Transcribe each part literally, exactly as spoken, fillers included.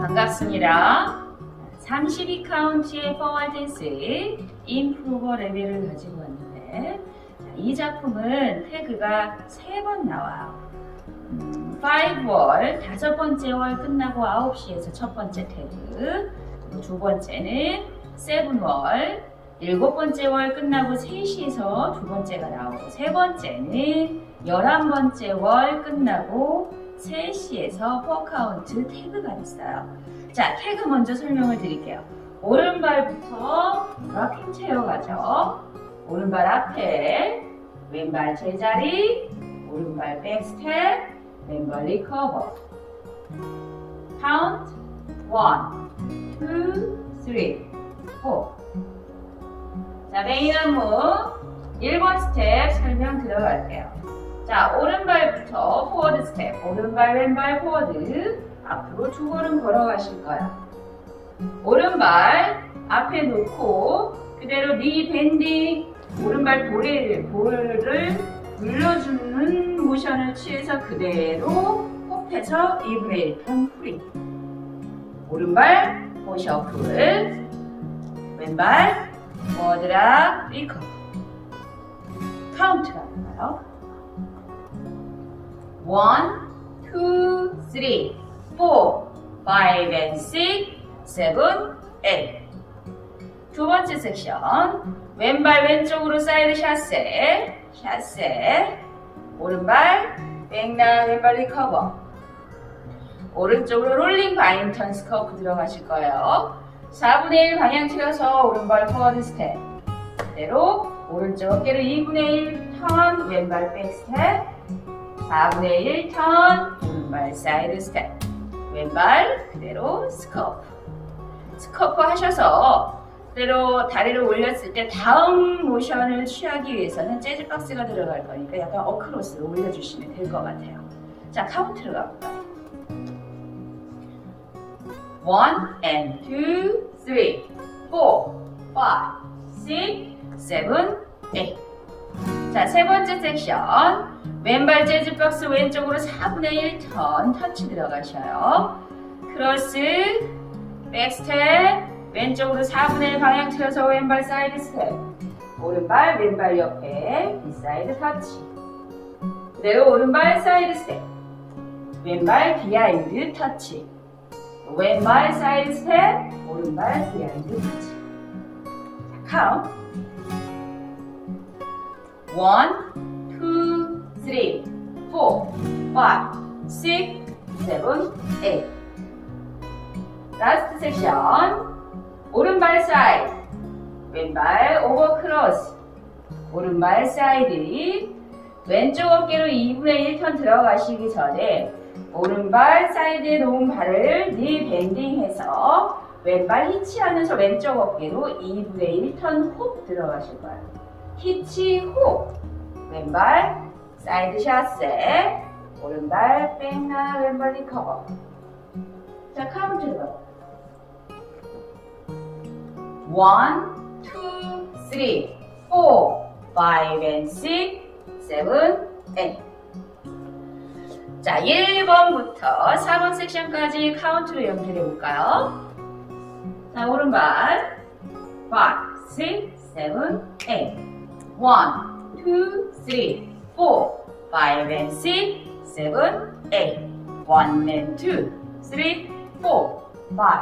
반갑습니다. 삼십이 카운트의 포워댄스의 임프로버 레벨을 가지고 왔는데, 자, 이 작품은 태그가 세 번 나와요. 오 월, 다섯 번째 월 끝나고 아홉 시에서 첫 번째 태그, 그리고 두 번째는 칠 월, 일곱 번째 월 끝나고 세 시에서 두 번째가 나오고, 세 번째는 열한 번째 월 끝나고 세 시에서 사 카운트 태그가 있어요. 자, 태그 먼저 설명을 드릴게요. 오른발부터 락킹 체어 가죠. 오른발 앞에, 왼발 제자리, 오른발 백스텝, 왼발 리커버. 카운트 일, 이, 삼, 사. 자, 메인 안무 일 번 스텝 설명 들어갈게요. 자, 오른발부터 포워드 스텝, 오른발 왼발 포워드, 앞으로 두 걸음 걸어가실 거야. 오른발 앞에 놓고 그대로 리 밴딩, 오른발 볼을, 볼을 눌러주는 모션을 취해서 그대로 호흡해서 이분의 일 턴 프리. 오른발 포셔풀, 왼발 포워드락 리커. 카운트가 나와요. 일, 이, 삼, 사, 오, 오, 육, 칠, 팔. 두 번째 섹션. 왼발 왼쪽으로 사이드 샷셋, 샷셋. 오른발 백락 왼발 리커버. 오른쪽으로 롤링 바인 턴 스커브 들어가실 거예요. 사분의 일 방향 틀어서 오른발 포워드 스텝. 그대로 오른쪽 어깨를 이분의 일 턴, 왼발 백 스텝. 사분의 일 턴, 오른발 사이드 스텝, 왼발 그대로 스커프. 스커프 하셔서 그대로 다리를 올렸을 때 다음 모션을 취하기 위해서는 재즈 박스가 들어갈 거니까 약간 어크로스로 올려주시면 될 것 같아요. 자, 카운트로 가볼까요? 일, 이, 삼, 사, 오, 오, 육, 칠, 팔. 자, 세 번째 섹션. 왼발 재즈 박스 왼쪽으로 사분의 일 턴 터치 들어가셔요. 크로스, 백스텝, 왼쪽으로 사분의 일 방향 틀어서 왼발 사이드 스텝. 오른발, 왼발 옆에 뒷사이드 터치. 그대로 오른발 사이드 스텝. 왼발 비하인드 터치. 왼발 사이드 스텝, 오른발 비하인드 터치. 자, 카운트. 일, 이, 삼, 사, 오, 오, 육, 칠, 팔. 라스트 섹션. 오른발 사이드, 왼발 오버크로스. 오른발 사이드, 왼쪽 어깨로 이분의 일 턴 들어가시기 전에 오른발 사이드에 놓은 발을 리 밴딩해서 왼발 히치하면서 왼쪽 어깨로 이분의 일 턴 훅 들어가실 거예요. 히치 훅. 왼발 사이드 샷셋, 오른발 백락 왼발 리커버. 자, 카운트 들어. 일, 이, 삼, 사, 오, 오, 육, 칠, 팔. 자, 일 번부터 사 번 섹션까지 카운트로 연결해 볼까요? 자, 오른발 오, 육, 칠, 팔. 일, 이, 삼, 사, 오, 오, 육, 칠, 팔. 일, 이, 삼, 사, 오, 오, 육, 칠, 팔. 일, 이, 삼, 사, 오, 오, 육, 칠, 팔. 일, 이, 삼, 사, 오, 오, 육, 칠, 팔.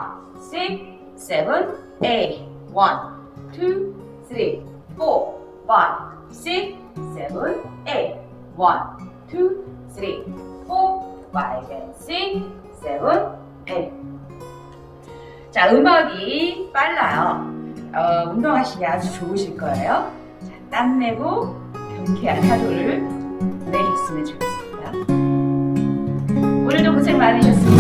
자, 음악이 빨라요. 어, 운동하시기 아주 좋으실 거예요. 자, 땀 내고 경쾌한 하루를 보내셨으면 좋겠습니다. 오늘도 고생 많으셨습니다.